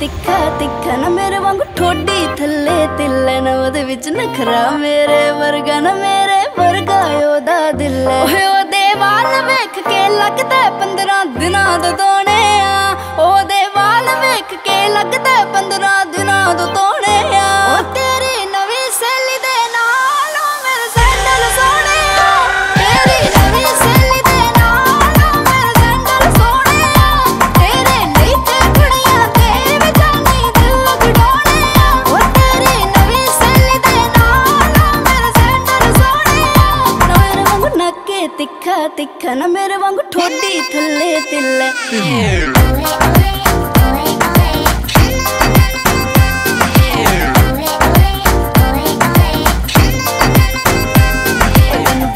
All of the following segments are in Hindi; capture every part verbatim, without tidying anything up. तिखा तिखा ना मेरे वांगू ठोडी थल्ले तिल्ले ना वधे विच नखरा मेरे वर्गा ना मेरे वर्गा योदा दिल्ले ओए ओ देवाल वेख के लगदा पंद्रह दिना तो तोने आ ओ देवाल वेख के लगदा पंद्रह दिना तो तोने आ ओ तेरी नवी सैली दे नाल ओ मेरे सैंडल सोने आ तेरी नवी सैली दे नाल ओ मेरे सैंडल सोने आ तेरे नीचे कुड़ियां ते जानी दिल खड़ोने आ ओ तेरी नवी सैली दे नाल ओ मेरे सैंडल सोने आ ना मेरे वांगू नक्के तिखा तिखा ना मेरे वांगू ठोडी थल्ले तिल्ले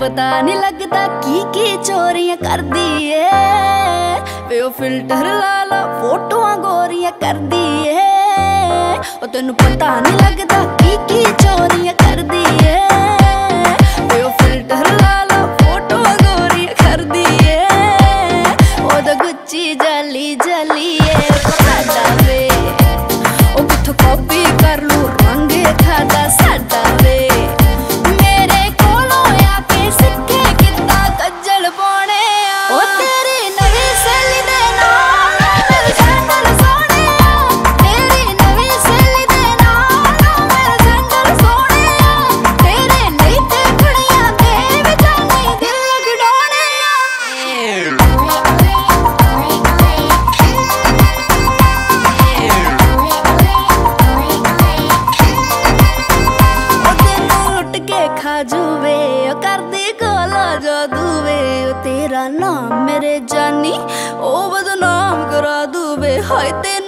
पता नहीं लगता की की चोरियां कर दी है वे ओ फिल्टर लाला फोटोआं गोरियां कर दी है ओ तेनू पता नहीं लगता की की चोरियां कर दी है वे ओ फिल्टर लाला फोटोआं गोरियां कर दी है ओ दा गुच्ची जाली जाली है साडा वे ओ किथों कॉपी कर लूं रंग खादा साडा वे तेरा नाम मेरे जानी ओ बदनाम करा दूबे हाय।